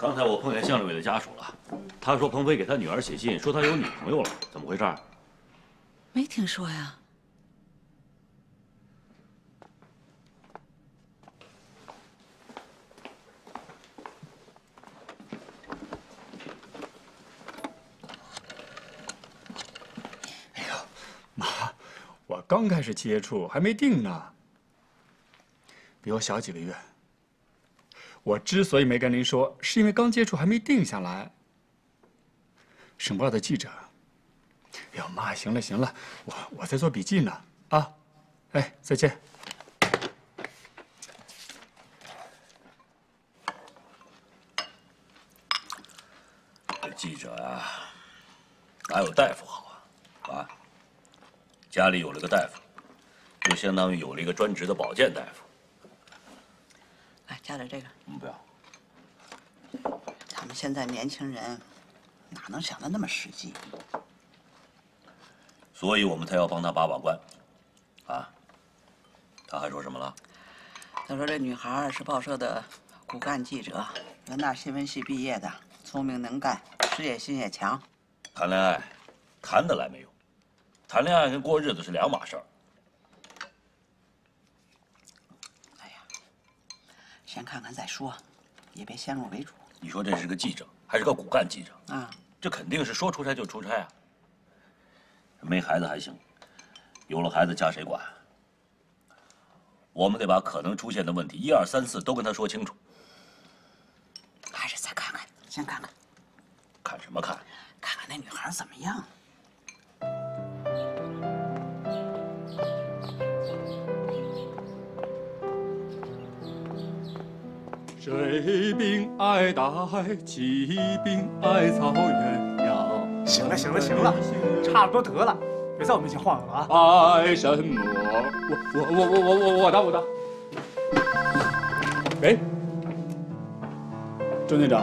刚才我碰见向志伟的家属了，他说彭飞给他女儿写信，说他有女朋友了，怎么回事？没听说呀。哎呦，妈，我刚开始接触，还没定呢，比我小几个月。 我之所以没跟您说，是因为刚接触还没定下来。省报的记者，哎呦妈，行了行了，我在做笔记呢啊，哎，再见。这记者啊，哪有大夫好啊？啊，家里有了个大夫，就相当于有了一个专职的保健大夫。 来，加点这个。不要。咱们现在年轻人哪能想的那么实际？所以我们才要帮他把把关，啊。他还说什么了？他说这女孩是报社的骨干记者，人大新闻系毕业的，聪明能干，事业心也强。谈恋爱，谈得来没有？谈恋爱跟过日子是两码事儿。 先看看再说，也别先入为主。你说这是个记者，还是个骨干记者啊？这肯定是说出差就出差啊。没孩子还行，有了孩子家谁管？我们得把可能出现的问题1、2、3、4都跟他说清楚。还是再看看，先看看。看什么看？看看那女孩怎么样。 谁病爱大海，其病爱草原呀。行了行了行了，差不多得了，别在我面前晃悠了啊！爱什么？我的。喂，郑队长，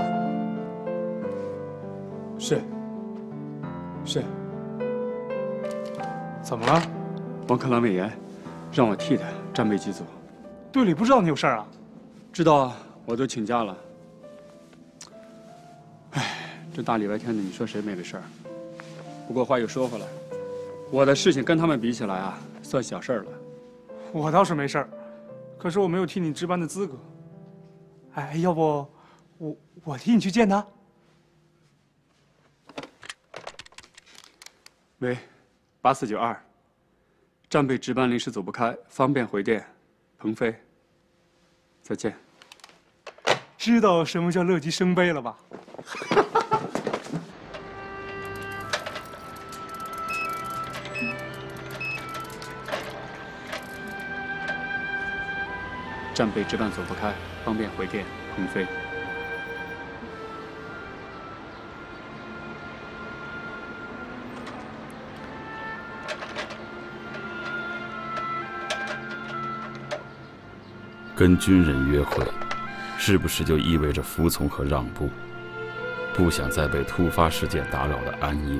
是，怎么了？王克兰胃炎，让我替他站卫计组。队里不知道你有事儿啊？知道啊。 我都请假了。哎，这大礼拜天的，你说谁没个事儿？不过话又说回来，我的事情跟他们比起来啊，算小事儿了。我倒是没事儿，可是我没有替你值班的资格。哎，要不我替你去见他？喂，8492，战备值班临时走不开，方便回电，彭飞。再见。 知道什么叫乐极生悲了吧？战备值班走不开，方便回电，彭飞。跟军人约会。 是不是就意味着服从和让步？不想再被突发事件打扰的安夜，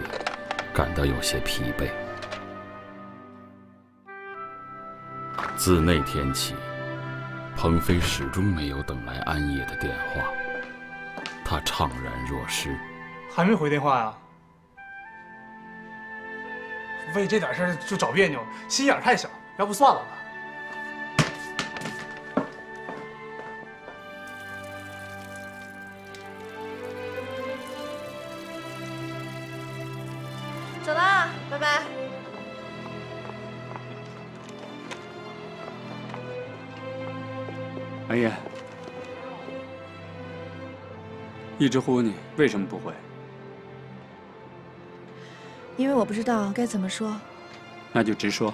感到有些疲惫。自那天起，彭飞始终没有等来安夜的电话，他怅然若失。还没回电话呀？为这点事儿就找别扭，心眼太小，要不算了吧。 走啦，拜拜。安夜，一直呼你，为什么不回？因为我不知道该怎么说。那就直说。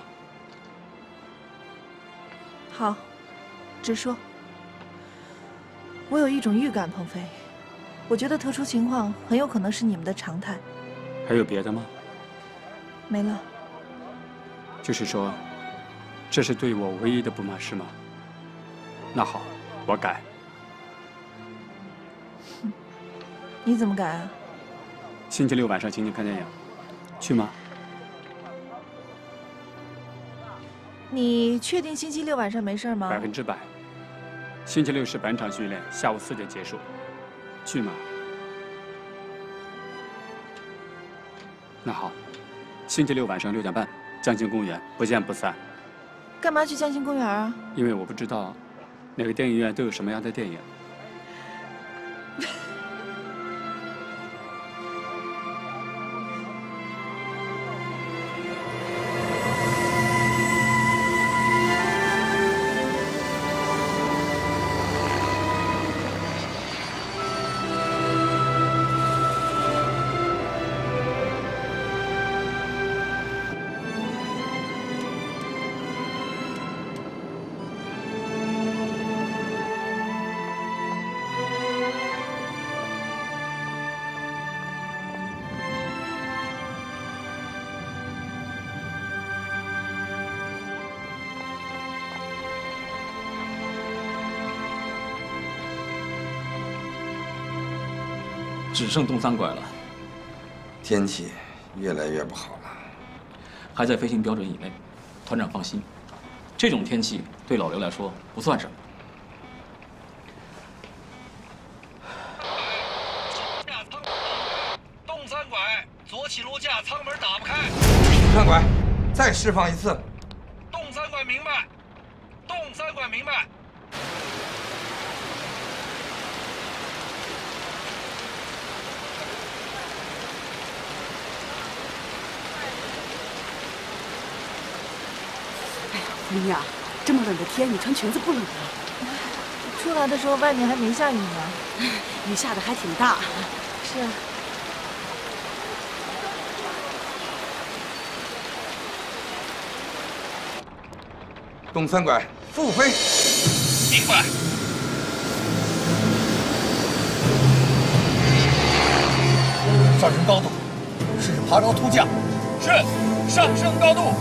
好，直说。我有一种预感，彭飞，我觉得特殊情况很有可能是你们的常态。还有别的吗？ 没了。就是说，这是对我唯一的不满，是吗？那好，我改。你怎么改啊？星期六晚上请你看电影，去吗？你确定星期六晚上没事吗？100%。星期六是本场训练，下午4点结束。去哪？那好，星期六晚上6点半，江心公园，不见不散。干嘛去江心公园啊？因为我不知道哪个电影院都有什么样的电影。 只剩东三拐了，天气越来越不好了，还在飞行标准以内。团长放心，这种天气对老刘来说不算什么。东三拐左起落架舱门打不开。东三拐，再释放一次。东三拐明白，东三拐明白。 明雅，这么冷的天，你穿裙子不冷吗？出来的时候外面还没下雨呢，雨下的还挺大。是啊。东三拐复飞，明白。上升高度是爬高突降，是上升高度。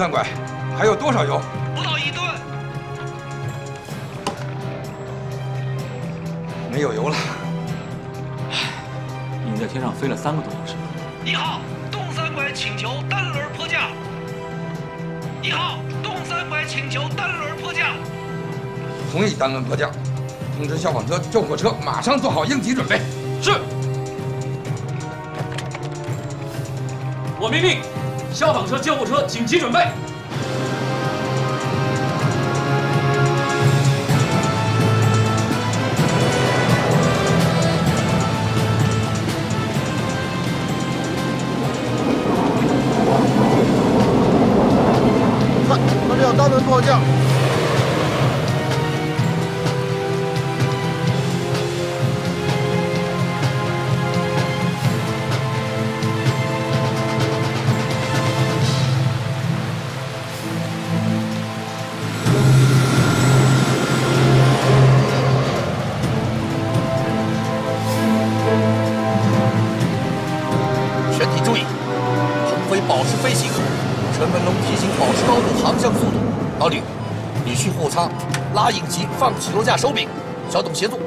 三拐，还有多少油？不到1吨。没有油了。你在天上飞了3个多小时。1号，东三拐请求单轮迫降。1号，东三拐请求单轮迫降。同意单轮迫降，通知消防车、救火车马上做好应急准备。是。我命令。 消防车、救护车紧急准备。看，这里有单轮迫降。 拉应急，放起落架手柄，小董协助，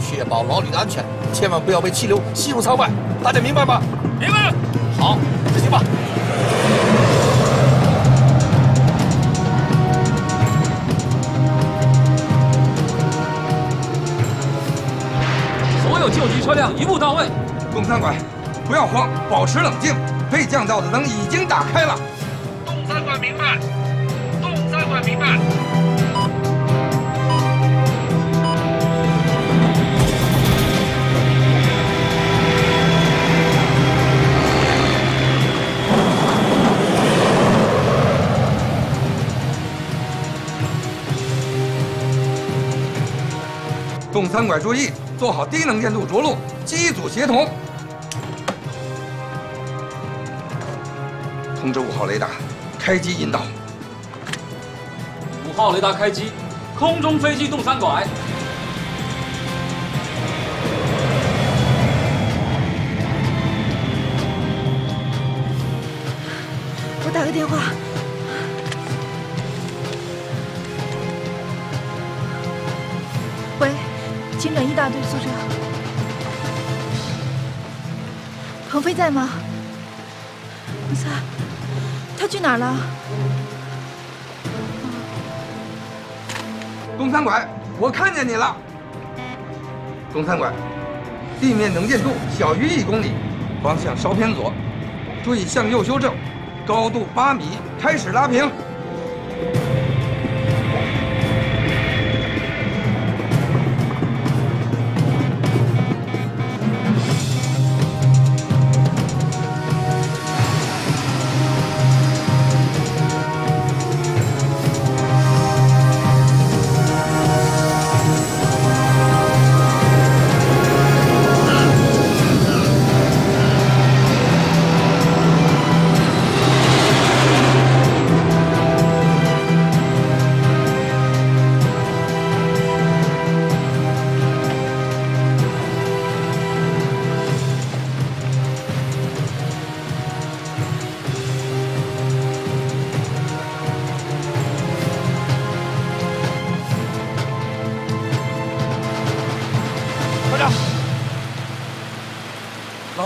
确保老李的安全，千万不要被气流吸入舱外，大家明白吗？明白。好，执行吧。 所有救急车辆一步到位。东三拐，不要慌，保持冷静。备降罩的灯已经打开了。东三拐明白。东三拐明白。 东三拐注意，做好低能见度着陆，机组协同。通知5号雷达，开机引导。5号雷达开机，空中飞机东三拐。电话。 喂，急诊一大队宿舍。鹏飞在吗？不在，他去哪儿了？东三拐，我看见你了。东三拐，地面能见度小于1公里，方向稍偏左，注意向右修正，高度8米，开始拉平。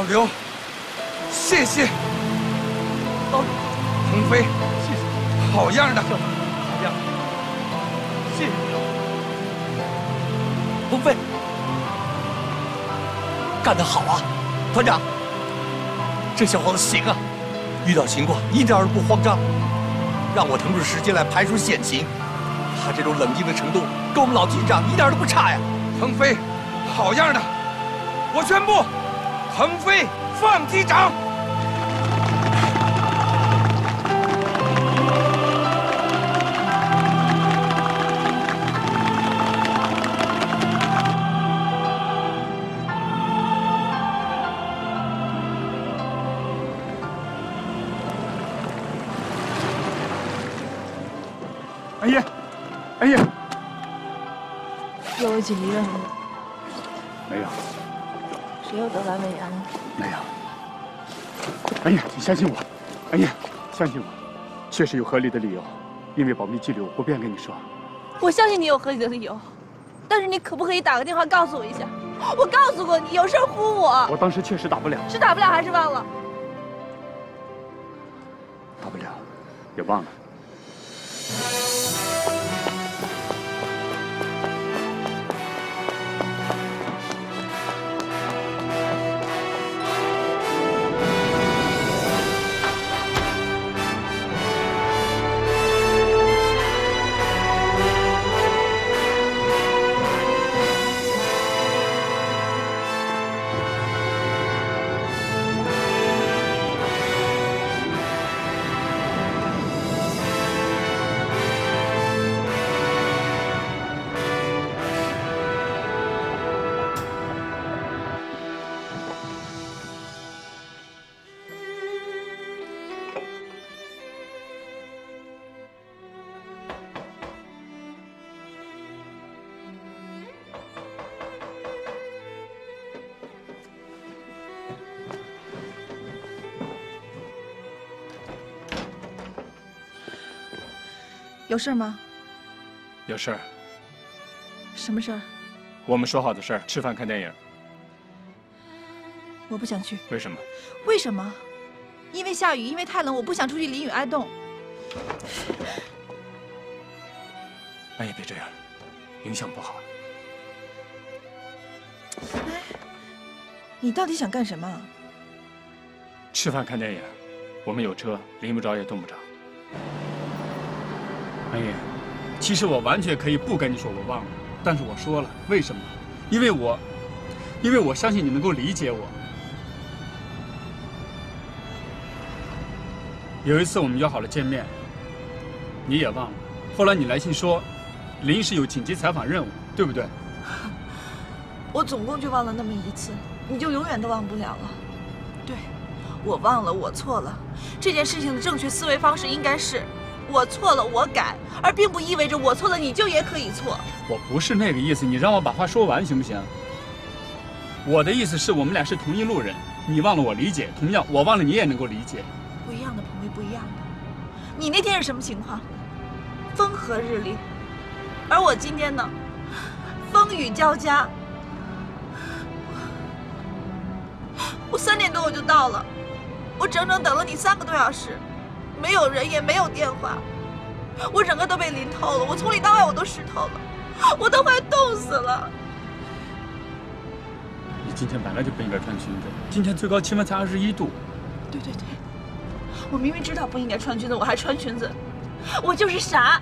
刘，谢谢。哦，鹏飞，谢谢。好样的，好样的。谢谢你，鹏飞，干得好啊！团长，这小伙子行啊！遇到情况一点儿不慌张，让我腾出时间来排除险情。他这种冷静的程度，跟我们老局长一点都不差呀！鹏飞，好样的！我宣布。 腾飞放机长，哎呀，哎呀，又有紧急任务？没有。 谁又得阑尾炎了？没有。哎呀，你相信我！哎呀，相信我，确实有合理的理由，因为保密纪律，我不便跟你说。我相信你有合理的理由，但是你可不可以打个电话告诉我一下？我告诉过你，有事呼我。我当时确实打不了。是打不了还是忘了？打不了，也忘了。 有事吗？有事儿。什么事儿？我们说好的事儿，吃饭看电影。我不想去。为什么？为什么？因为下雨，因为太冷，我不想出去淋雨挨冻。哎呀，别这样，影响不好。哎，你到底想干什么？吃饭看电影，我们有车，淋不着也冻不着。 哎呀，其实我完全可以不跟你说我忘了，但是我说了，为什么？因为我相信你能够理解我。有一次我们约好了见面，你也忘了。后来你来信说，临时有紧急采访任务，对不对？我总共就忘了那么一次，你就永远都忘不了了。对，我忘了，我错了。这件事情的正确思维方式应该是。 我错了，我改，而并不意味着我错了你就也可以错。我不是那个意思，你让我把话说完行不行？我的意思是我们俩是同一路人，你忘了我理解，同样我忘了你也能够理解。不一样的朋友，不一样的。你那天是什么情况？风和日丽，而我今天呢，风雨交加。我3点多我就到了，我整整等了你3个多小时，没有人也没有电话，我整个都被淋透了，我从里到外我都湿透了，我都快冻死了。你今天本来就不应该穿裙子，今天最高气温才21度。对对对，我明明知道不应该穿裙子，我还穿裙子。 我就是傻。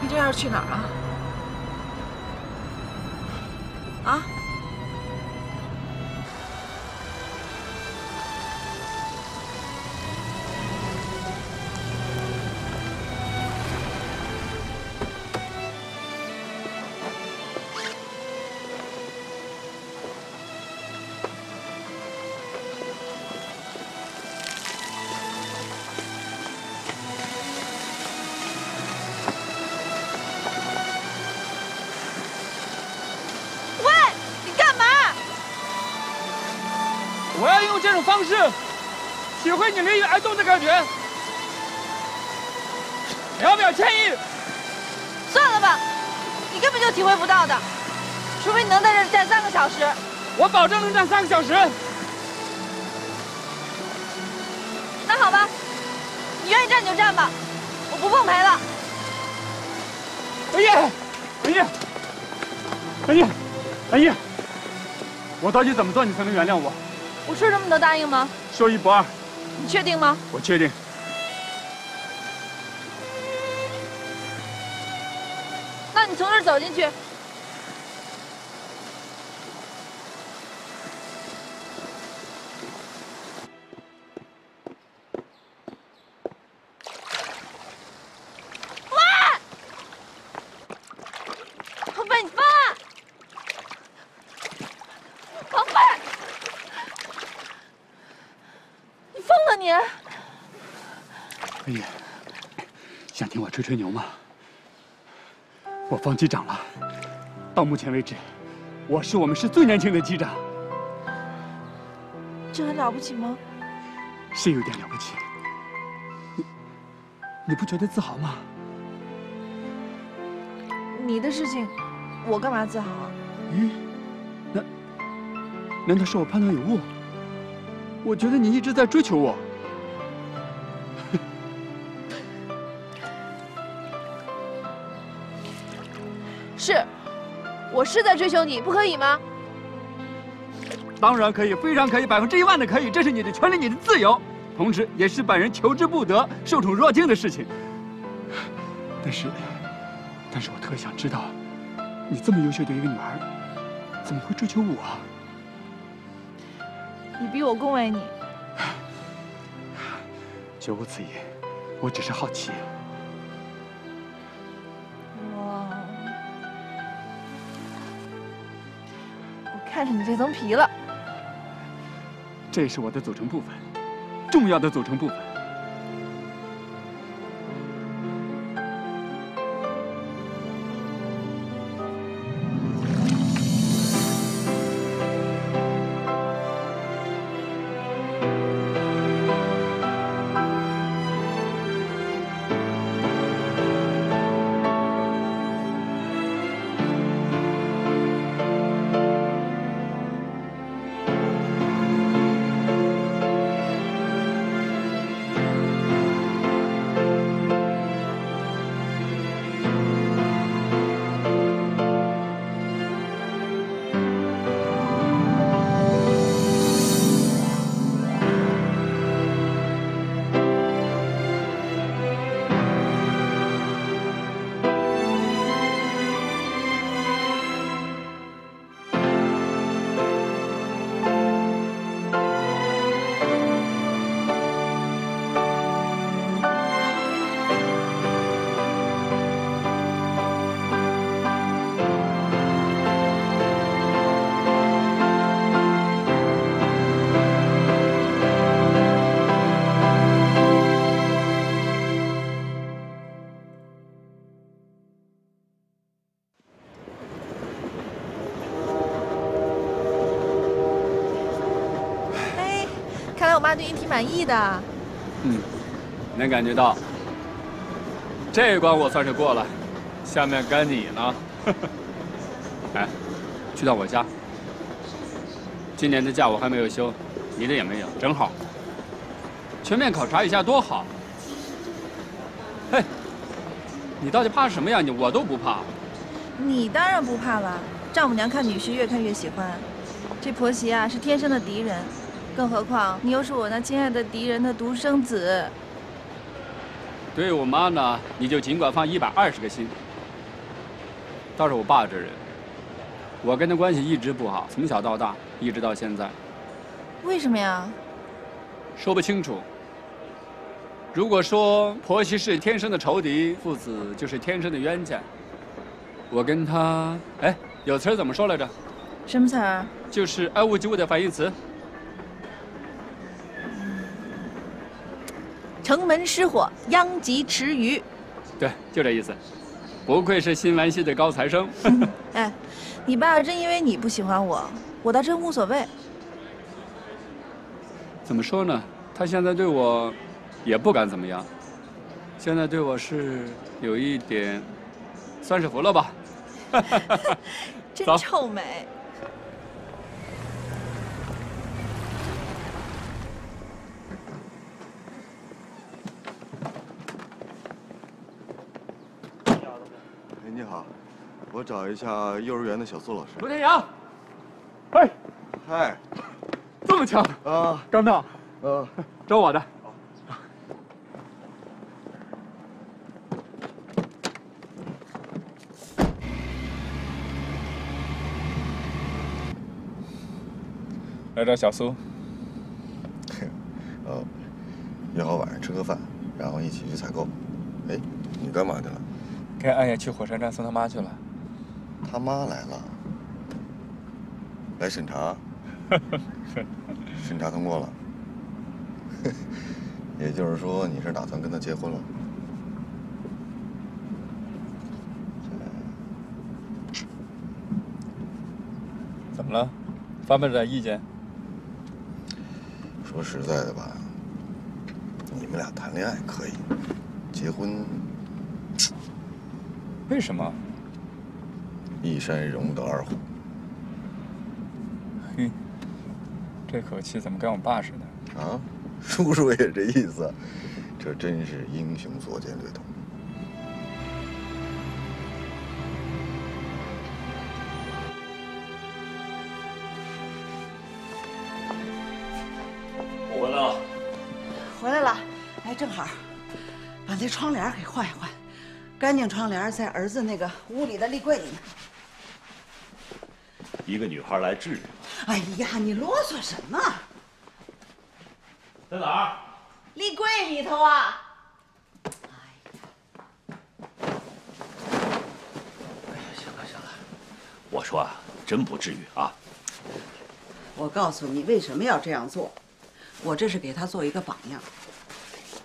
你这要是去哪儿啊？啊？方式，体会你淋雨挨冻的感觉。你要不要歉意？算了吧，你根本就体会不到的，除非你能在这儿站3个小时。我保证能站3个小时。那好吧，你愿意站你就站吧，我不奉陪了。文艺，文艺，文艺，文艺，我到底怎么做你才能原谅我？ 我说这么多答应吗？说1不2。你确定吗？我确定。那你从这儿走进去。哇！宝贝，你放啊！宝贝。 你，文艺，想听我吹牛吗？我放机长了，到目前为止，我是我们师最年轻的机长。这很了不起吗？是有点了不起。你不觉得自豪吗？你的事情，我干嘛自豪啊？嗯，难道是我判断有误？ 我觉得你一直在追求我。是，我是在追求你，不可以吗？当然可以，非常可以，100%的可以，这是你的权利，你的自由，同时也是本人求之不得、受宠若惊的事情。但是我特想知道，你这么优秀的一个女孩，怎么会追求我啊？ 你逼我恭维你，绝无此意，我只是好奇。我看上你这层皮了。这是我的组成部分，重要的组成部分。来我妈对你挺满意的。嗯，能感觉到。这一关我算是过了，下面该你了。哎，去趟我家。今年的假我还没有休，你的也没有，正好。全面考察一下多好。哎，你到底怕什么呀？我都不怕。你当然不怕了，丈母娘看女婿越看越喜欢。 这婆媳啊是天生的敌人，更何况你又是我那亲爱的敌人的独生子。对我妈呢，你就尽管放120个心。倒是我爸这人，我跟他关系一直不好，从小到大，一直到现在。为什么呀？说不清楚。如果说婆媳是天生的仇敌，父子就是天生的冤家。我跟他，哎，有词儿怎么说来着？ 什么词儿？就是爱屋及乌的反义词。城门失火，殃及池鱼。对，就这意思。不愧是新兰溪的高材生。哎，你爸要真因为你不喜欢我，我倒真无所谓。怎么说呢？他现在对我也不敢怎么样，现在对我是有一点，算是服了吧。真臭美。 我找一下幼儿园的小苏老师。罗天阳，嗨，嗨，这么巧啊！刚到，找我的。来找小苏。约好晚上吃个饭，然后一起去采购。哎，你干嘛去了？跟暗夜去火车站送他妈去了。 他妈来了，来审查，审查通过了，也就是说你是打算跟他结婚了？怎么了？发表点意见？说实在的吧，你们俩谈恋爱可以，结婚，为什么？ 一山容不得二虎。嘿，这口气怎么跟我爸似的？啊，叔叔也这意思，这真是英雄所见略同。我回来了。回来了，哎，正好，把这窗帘给换一换，干净窗帘在儿子那个屋里的立柜里呢。 一个女孩来治治。哎呀，你啰嗦什么？在哪儿？立柜里头啊。哎呀，行了行了，我说啊，真不至于啊。我告诉你为什么要这样做，我这是给他做一个榜样，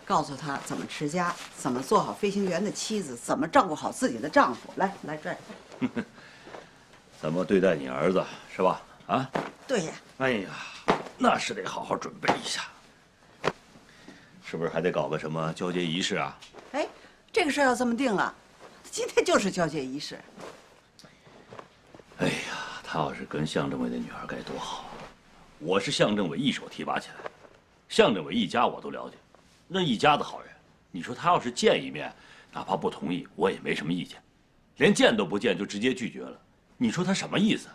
告诉他怎么持家，怎么做好飞行员的妻子，怎么照顾好自己的丈夫。来来，拽。怎么对待你儿子是吧？啊，对呀。哎呀，那是得好好准备一下。是不是还得搞个什么交接仪式啊？哎，这个事儿要这么定了，今天就是交接仪式。哎呀，他要是跟向政委的女儿该多好！我是向政委一手提拔起来，向政委一家我都了解，那一家子好人。你说他要是见一面，哪怕不同意，我也没什么意见，连见都不见就直接拒绝了。 你说他什么意思？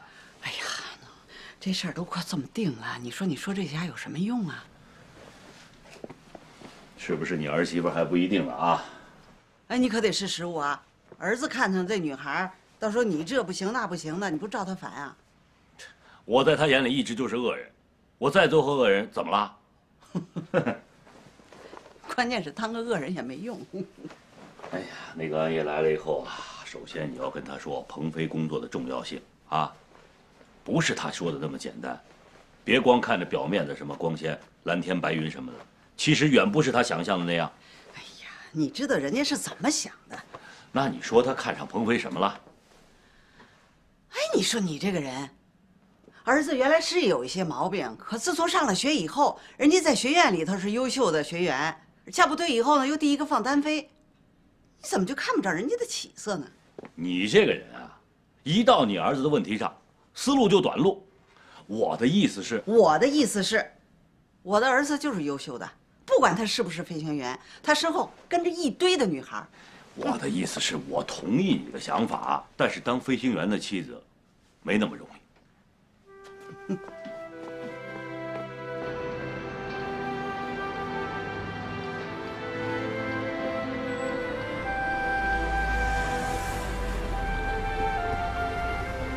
哎呀，这事儿都快这么定了，你说这家有什么用啊？是不是你儿媳妇还不一定了啊？哎，你可得识时务啊！儿子看上这女孩，到时候你这不行那不行的，你不照他烦啊？我在他眼里一直就是恶人，我再做恶人怎么了？关键是当个恶人也没用。哎呀，那个安逸来了以后啊。 首先，你要跟他说鹏飞工作的重要性啊，不是他说的那么简单，别光看着表面的什么光鲜、蓝天白云什么的，其实远不是他想象的那样。哎呀，你知道人家是怎么想的？那你说他看上鹏飞什么了？哎，你说你这个人，儿子原来是有一些毛病，可自从上了学以后，人家在学院里头是优秀的学员，下部队以后呢又第一个放单飞，你怎么就看不着人家的起色呢？你这个人啊，一到你儿子的问题上，思路就短路。我的意思是，我的儿子就是优秀的，不管他是不是飞行员，他身后跟着一堆的女孩。我的意思是，我同意你的想法，但是当飞行员的妻子，没那么容易。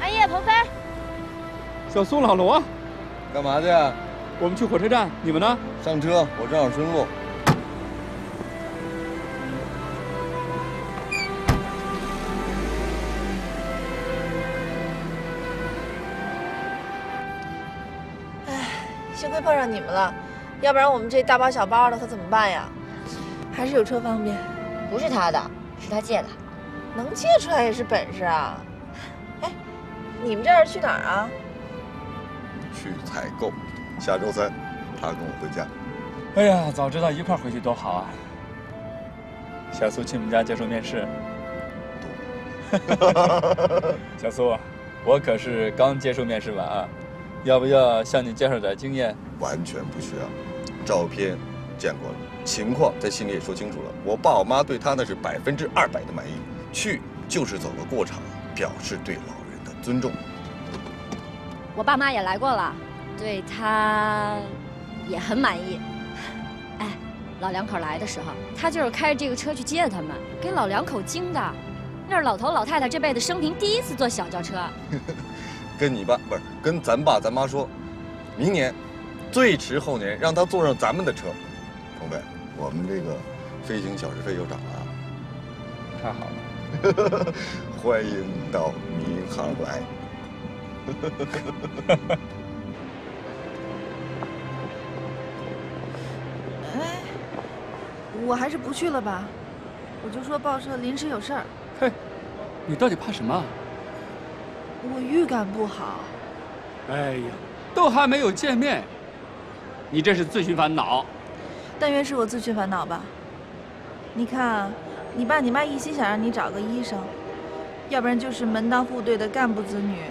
哎呀，鹏飞，小宋老罗，干嘛去呀？我们去火车站，你们呢？上车，我正好顺路。 幸亏碰上你们了，要不然我们这大包小包的可怎么办呀？还是有车方便。不是他的，是他借的。能借出来也是本事啊！哎，你们这是去哪儿啊？去采购，下周三，他跟我回家。哎呀，早知道一块回去多好啊！小苏去你们家接受面试。小苏，我可是刚接受面试完啊。 要不要向你介绍点经验？完全不需要，照片见过了，情况在心里也说清楚了。我爸我妈对他那是200%的满意，去就是走个过场，表示对老人的尊重。我爸妈也来过了，对他也很满意。哎，老两口来的时候，他就是开着这个车去接他们，给老两口惊的。那是老头老太太这辈子生平第一次坐小轿车。跟你爸不是跟咱爸咱妈说，明年，最迟后年让他坐上咱们的车。鹏飞，我们这个飞行小时费又涨了，太好了！欢迎到民航来。哎，我还是不去了吧，我就说报社临时有事儿。嘿，你到底怕什么？ 我预感不好。哎呀，都还没有见面，你这是自寻烦恼。但愿是我自寻烦恼吧。你看啊，你爸你妈一心想让你找个医生，要不然就是门当户对的干部子女。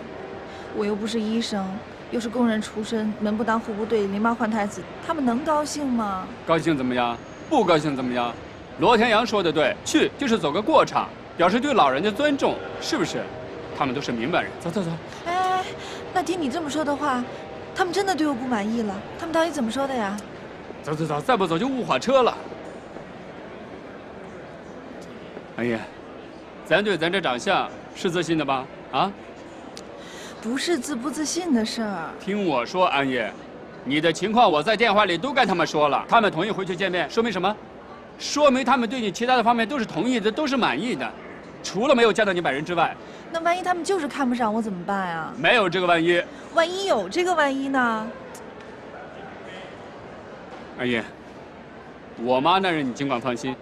我又不是医生，又是工人出身，门不当户不对，狸猫换太子，他们能高兴吗？高兴怎么样？不高兴怎么样？罗天阳说的对，去就是走个过场，表示对老人的尊重，是不是？ 他们都是明白人，走走走。哎，那听你这么说的话，他们真的对我不满意了。他们到底怎么说的呀？走走走，再不走就误火车了。哎呀，咱对咱这长相是自信的吧？啊？不是自不自信的事儿。听我说，安逸，你的情况我在电话里都跟他们说了，他们同意回去见面，说明什么？说明他们对你其他的方面都是同意的，都是满意的，除了没有见到你本人之外。 那万一他们就是看不上我怎么办呀？没有这个万一。万一有这个万一呢？阿姨，我妈那人你尽管放心，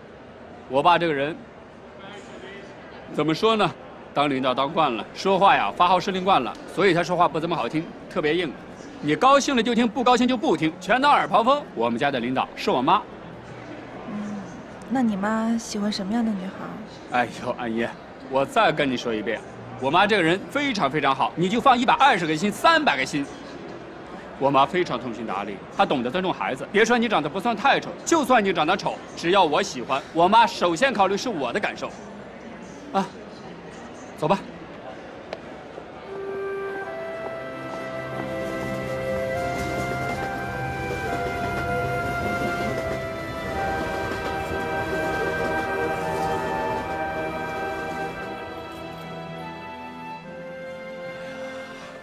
我爸这个人怎么说呢？当领导当惯了，说话呀发号施令惯了，所以他说话不怎么好听，特别硬。你高兴了就听，不高兴就不听，全当耳旁风。我们家的领导是我妈。嗯，那你妈喜欢什么样的女孩？哎呦，阿姨，我再跟你说一遍。 我妈这个人非常非常好，你就放120个心、300个心。我妈非常通情达理，她懂得尊重孩子。别说你长得不算太丑，就算你长得丑，只要我喜欢，我妈首先考虑是我的感受。啊，走吧。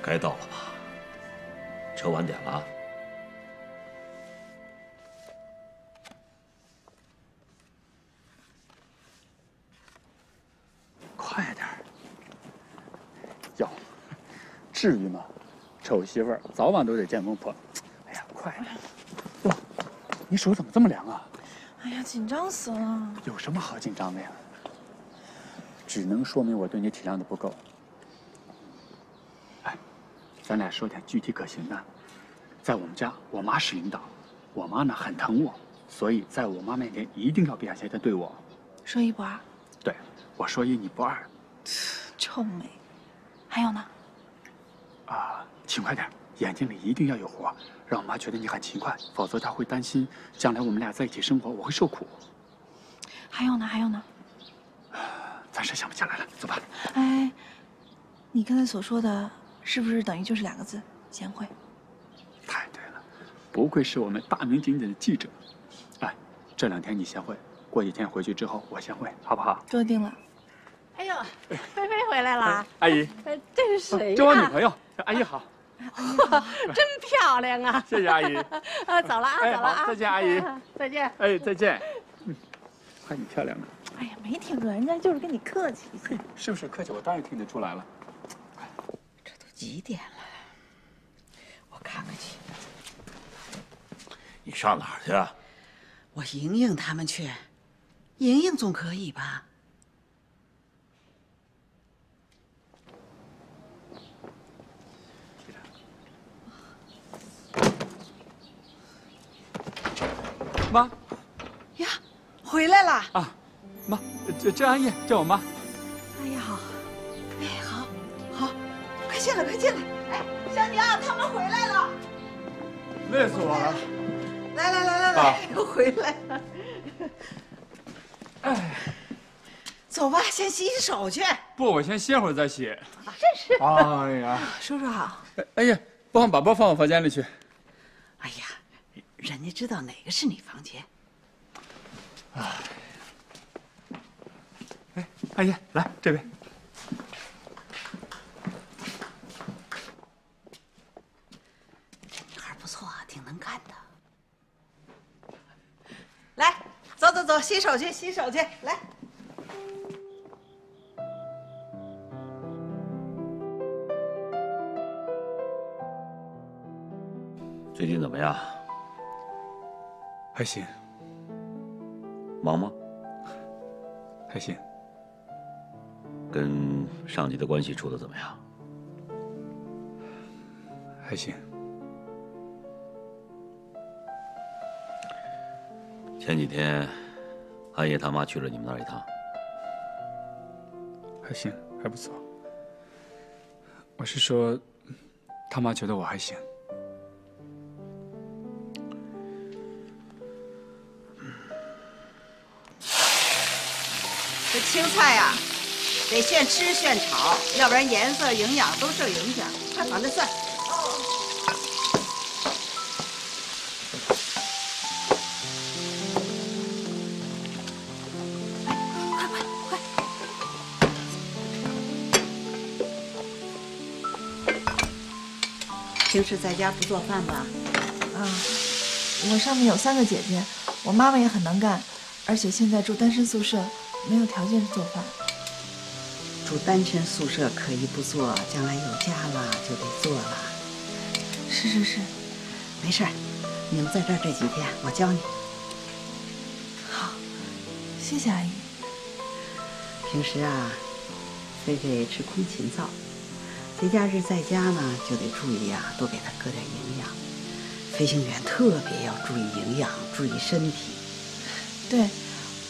该到了吧？车晚点了啊！快点！哟，至于吗？丑媳妇儿早晚都得见公婆。哎呀，快点！哟，你手怎么这么凉啊？哎呀，紧张死了！有什么好紧张的呀？只能说明我对你体谅的不够。咱俩说点具体可行的。在我们家，我妈是领导，我妈呢很疼我，所以在我妈面前一定要表现的对我说一不二。对，我说一你不二。臭美。还有呢？啊，勤快点，眼睛里一定要有活，让我妈觉得你很勤快，否则她会担心将来我们俩在一起生活我会受苦。还有呢？还有呢？暂时想不起来了，走吧。哎，你刚才所说的是不是等于就是两个字？贤惠。太对了，不愧是我们大名鼎鼎的记者。哎，这两天你贤惠，过几天回去之后我贤惠，好不好？这定了。 哎呦，菲菲回来了，阿姨。这是谁呀？这我女朋友，阿姨好。真漂亮啊！谢谢阿姨。走了啊，走了啊，再见，阿姨。再见。哎，再见。看你漂亮了。哎呀，没听出来，人家就是跟你客气一下。是不是客气？我当然听得出来了。这都几点了？我看看去。你上哪儿去啊？我莹莹他们去。莹莹总可以吧？ 妈，呀，回来了啊！妈，这阿姨，这我妈。阿姨好，哎，好，好，快进来，快进来！哎，小宁，他们回来了。累死我了！来来来来来，又回来了。哎，走吧，先洗洗手去。不，我先歇会儿再洗。真是。哎呀，叔叔好。哎呀，不放，把包放我房间里去。哎呀。 人家知道哪个是你房间。哎，阿姨，来这边。这女孩不错啊，挺能干的。来，走走走，洗手去，洗手去，来。 最近怎么样？ 还行，忙吗？还行。跟上级的关系处得怎么样？还行。前几天，安爷他妈去了你们那儿一趟。还行，还不错。我是说，他妈觉得我还行。 这青菜呀，得现吃现炒，要不然颜色、营养都受影响。快把那蒜。快快快！平时在家不做饭吧？啊，我上面有3个姐姐，我妈妈也很能干，而且现在住单身宿舍。 没有条件做饭，住单身宿舍可以不做，将来有家了就得做了。是是是，没事儿，你们在这儿这几天我教你。好，谢谢阿姨。平时啊，菲菲吃空心枣，节假日在家呢就得注意啊，多给她搁点营养。飞行员特别要注意营养，注意身体。对，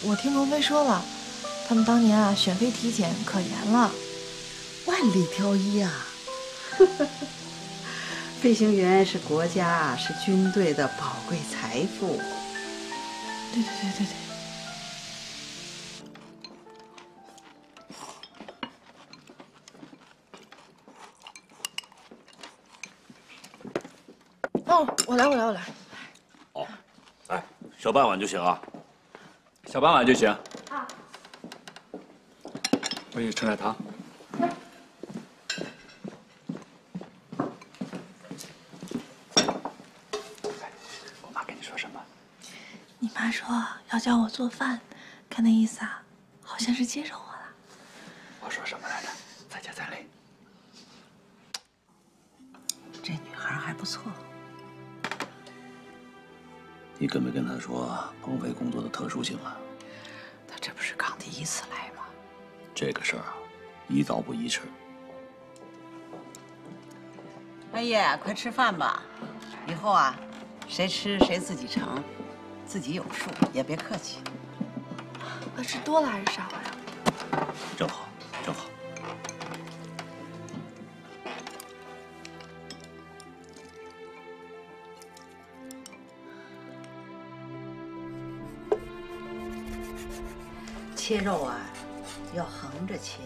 我听鹏飞说了。 他们当年啊，选妃体检可严了，万里挑一啊！飞行员是国家、是军队的宝贵财富。对对对对对。哦，我来。哦，哎，小半碗就行啊，小半碗就行。 我给你盛点汤。我妈跟你说什么？你妈说要教我做饭，看那意思啊，好像是接受我了。我说什么来着？再接再厉。这女孩还不错。你跟没跟她说鹏飞工作的特殊性啊？她这不是刚第一次来吗？ 这个事儿啊，宜早不宜迟。半夜快吃饭吧，以后啊，谁吃谁自己盛，自己有数，也别客气。我吃多了还是少了呀？正好，正好。切肉啊，要横着切。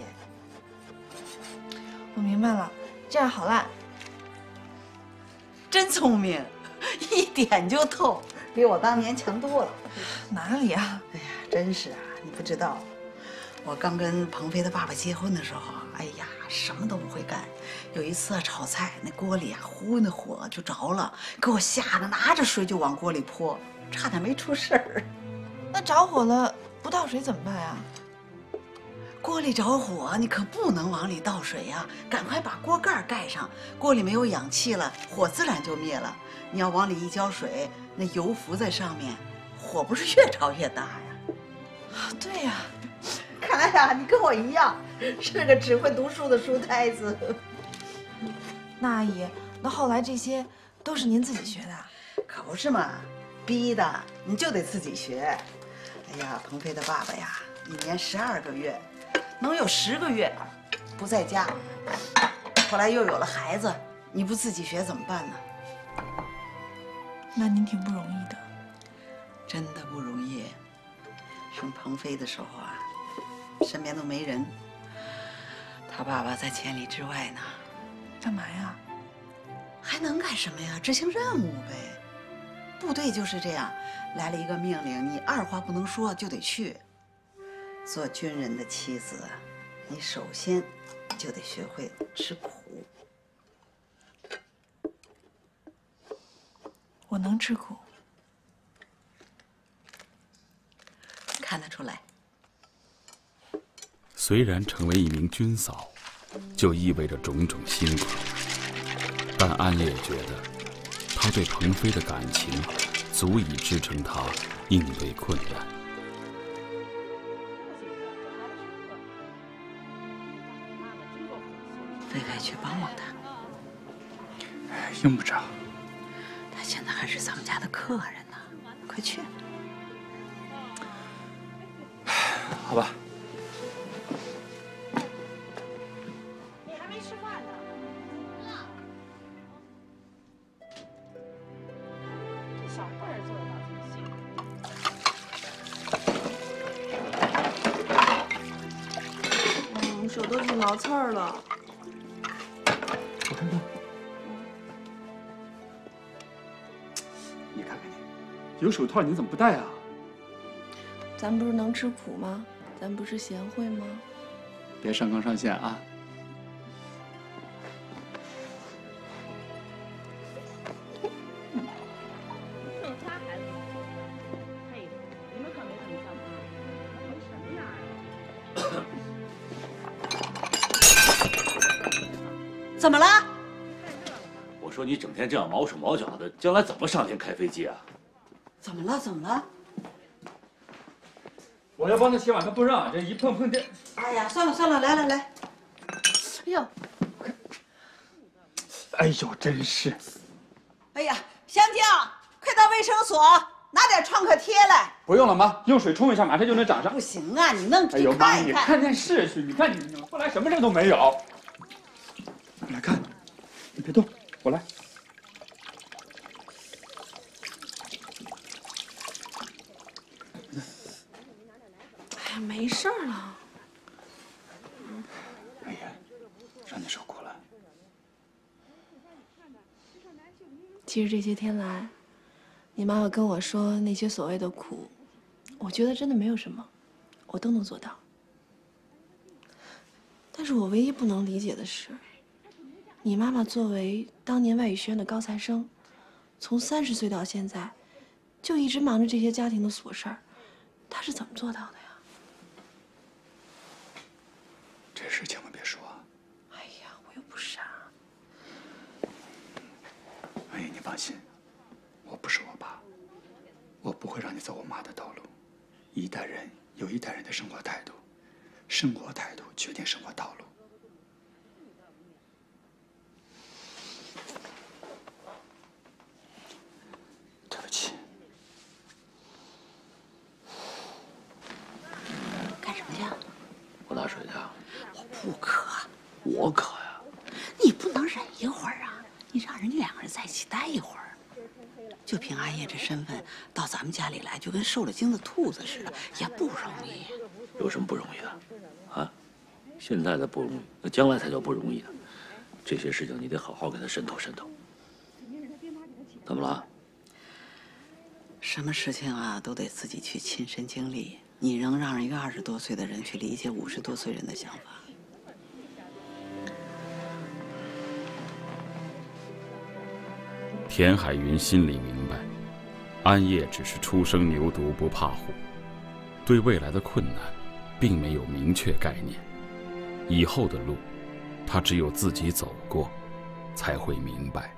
我明白了，这样好烂。 真聪明，一点就透，比我当年强多了。哪里啊？哎呀，真是啊，你不知道，我刚跟鹏飞他爸爸结婚的时候，哎呀，什么都不会干。有一次啊，炒菜那锅里啊，忽那火就着了，给我吓得拿着水就往锅里泼，差点没出事儿。那着火了不倒水怎么办呀？锅里着火，你可不能往里倒水呀！赶快把锅盖盖上，锅里没有氧气了，火自然就灭了。你要往里一浇水，那油浮在上面，火不是越着越大呀？啊，对呀，看呀，你跟我一样，是个只会读书的书呆子。那阿姨，那后来这些都是您自己学的？可不是嘛，逼的，你就得自己学。哎呀，鹏飞的爸爸呀，1年12个月。 能有10个月不在家，后来又有了孩子，你不自己学怎么办呢？那您挺不容易的，真的不容易。生鹏飞的时候啊，身边都没人，他爸爸在千里之外呢。干嘛呀？还能干什么呀？执行任务呗。部队就是这样，来了一个命令，你二话不能说就得去。 做军人的妻子，你首先就得学会吃苦。我能吃苦，看得出来。虽然成为一名军嫂，就意味着种种辛苦，但安也觉得，她对鹏飞的感情，足以支撑她应对困难。 飞飞去帮帮他，用不着。他现在还是咱们家的客人呢，快去。好吧。你还没吃饭呢。这小辈儿做的倒挺辛苦。手都挺挠刺儿了。 你看看你，有手套你怎么不戴啊？咱不是能吃苦吗？咱不是贤惠吗？别上纲上线啊！嘿，你们可没怎么上班，成什么样了？怎么了？ 我说你整天这样毛手毛脚的，将来怎么上天开飞机啊？怎么了？怎么了？我要帮他洗碗，他不让，这一碰碰这……哎呀，算了算了，来来来。哎呦，哎呦，真是！哎呀，香静，快到卫生所拿点创可贴来。不用了，妈，用水冲一下，马上就能长上。不行啊，你弄……哎呦妈，你看电视去，你看你后来什么事都没有。来看，你别动。 我来。哎呀，没事儿了。哎呀，让你受苦了。其实这些天来，你妈妈跟我说那些所谓的苦，我觉得真的没有什么，我都能做到。但是我唯一不能理解的是。 你妈妈作为当年外语学院的高材生，从30岁到现在，就一直忙着这些家庭的琐事儿，她是怎么做到的呀？这事千万别说啊！哎呀，我又不傻。阿姨，你放心，我不是我爸，我不会让你走我妈的道路。一代人有一代人的生活态度，生活态度决定生活道路。多渴呀！你不能忍一会儿啊！你让人家两个人在一起待一会儿。就凭阿叶这身份，到咱们家里来就跟受了惊的兔子似的，也不容易。有什么不容易的？啊？现在的不容易，那将来才叫不容易呢。这些事情你得好好给他渗透渗透。怎么了？什么事情啊，都得自己去亲身经历。 你能让一个20多岁的人去理解50多岁人的想法？田海云心里明白，安叶只是初生牛犊不怕虎，对未来的困难，并没有明确概念。以后的路，他只有自己走过，才会明白。